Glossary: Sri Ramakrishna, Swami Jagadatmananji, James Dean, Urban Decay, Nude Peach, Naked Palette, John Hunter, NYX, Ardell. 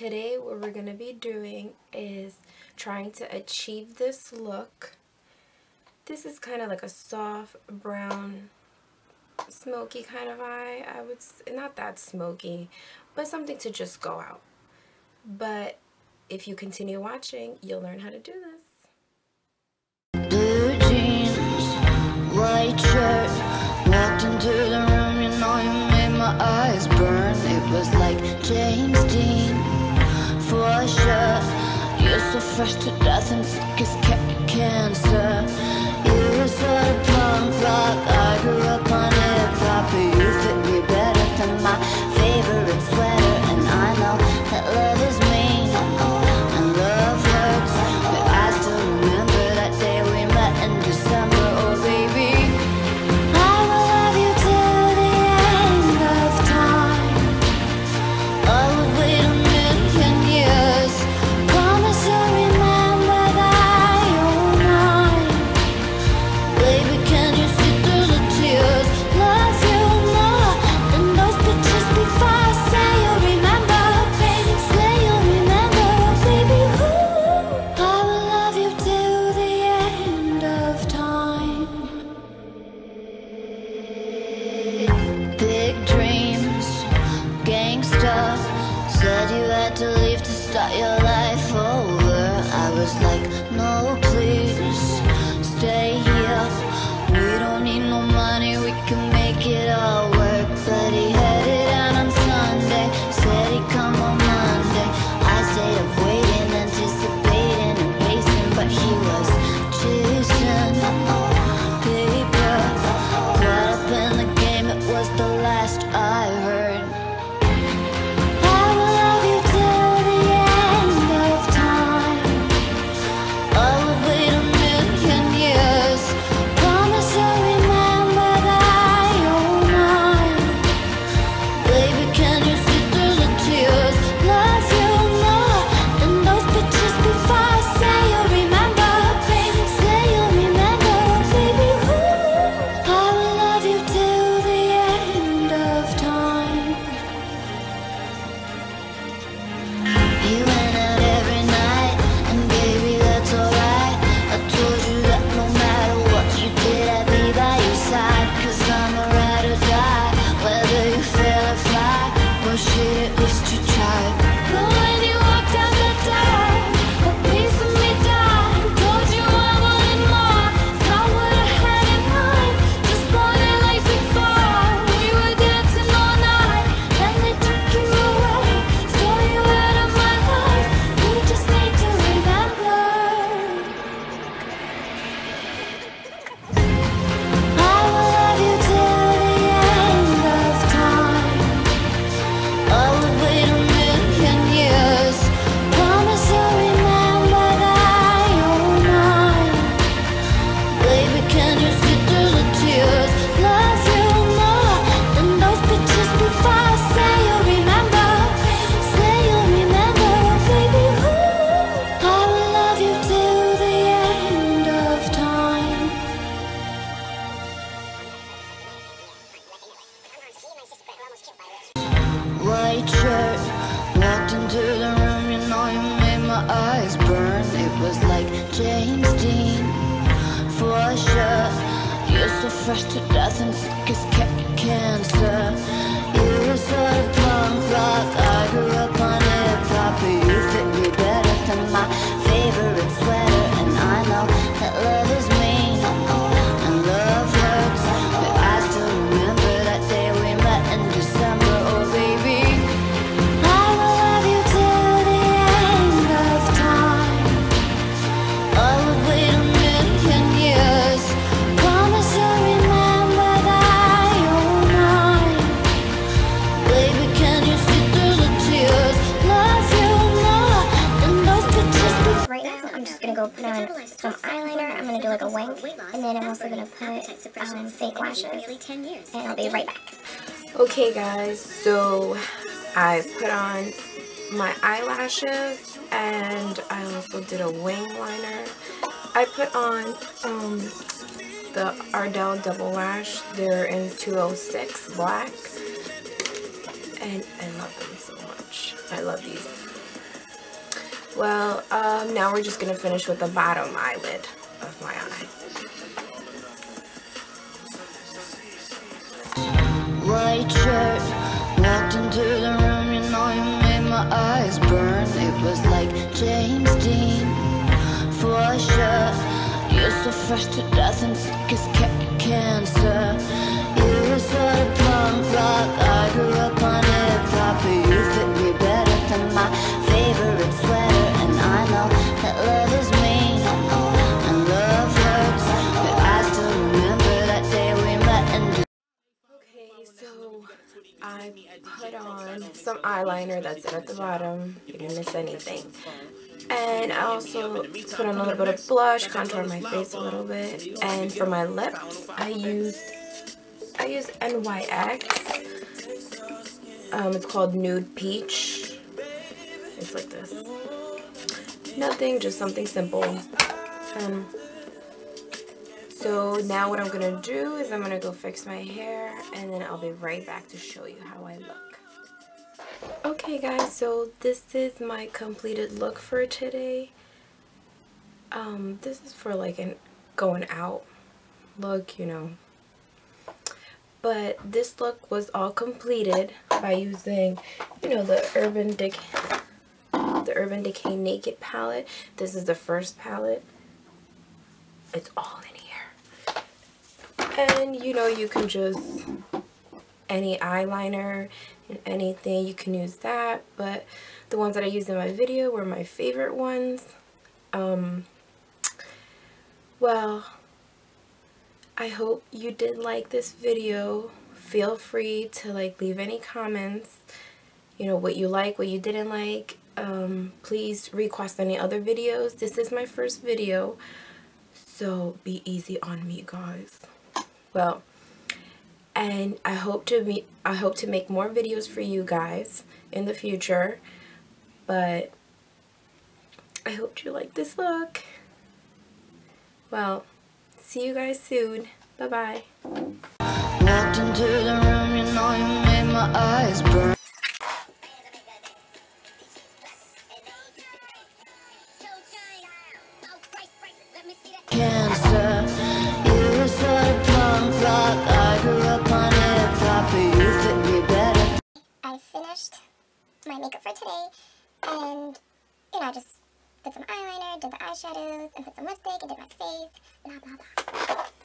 Today what we're going to be doing is trying to achieve this look. This is kind of like a soft brown, smoky kind of eye. I would say not that smoky, but something to just go out. But if you continue watching, you'll learn how to do this. Blue jeans, white shirt, walked into the room, you know you made my eyes burn. It was like James Dean, for sure. You're so fresh to death and sick as cancer. You were sort of punk rock, I grew up on hip-hop, but you fit me better than my favorite sweater. And I know that love is mean, and love hurts, but I still remember that day we met in December. Oh baby, I will love you till the end of time. I would wait a million years, promise you'll remember that you're mine. Baby, can you see through the tears? Love you more than those pictures before. Start your life over. I was like, no, please stay here. We don't need no money, we can make it all work. But he headed out on Sunday, said he'd come on Monday. I stayed up waiting, anticipating and pacing, but he was chasing paper, caught up in the game. It was the last I heard. White shirt, walked into the room, you know you made my eyes burn. It was like James Dean, for sure. You're so fresh to death and sick as cancer. You were sort of punk rock, I grew up on hip-hop, but you fit me better than my favorite sweater. And I know that love is mean, and love hurts, but I still remember that day we met in December. Put on some eyeliner. I'm gonna do like a wing, and then I'm also gonna put on fake lashes, and I'll be right back. Okay guys, so I put on my eyelashes and I also did a wing liner. I put on the Ardell double lash. They're in 206 black, and I love them so much. I love these. Well, now we're just going to finish with the bottom eyelid of my eye. White shirt, walked into the room, you know you made my eyes burn. It was like James Dean, for sure. You're so fresh to death and sick as cancer. You're so punk rock, I grew up on it, but you fit me better than my favorite sweater. And I know that love is mean, and love hurts, but I still remember that day we met and just... Okay, so I put on some eyeliner that's in at the bottom. You didn't miss anything. And I also put on a little bit of blush, contoured my face a little bit. And for my lips, I used NYX. It's called Nude Peach. It's like this. Nothing, just something simple. So now what I'm gonna do is I'm gonna go fix my hair, and then I'll be right back to show you how I look. Okay guys, so this is my completed look for today. This is for like an going out look, you know. But this look was all completed by using, you know, the Urban Decay Naked palette. This is the first palette. It's all in here. And you know, you can just any eyeliner and anything, you can use that, but the ones that I used in my video were my favorite ones. Well, I hope you did like this video. Feel free to like leave any comments, you know, what you like, what you didn't like. Please request any other videos. This is my first video, so be easy on me, guys. Well, and I hope to make more videos for you guys in the future, but I hope you like this look. Well, see you guys soon. Bye-bye. Walked into the room, you know you made my eyes burn. My makeup for today, and you know, I just put some eyeliner, did the eyeshadows, and put some lipstick, and did my face, blah blah blah.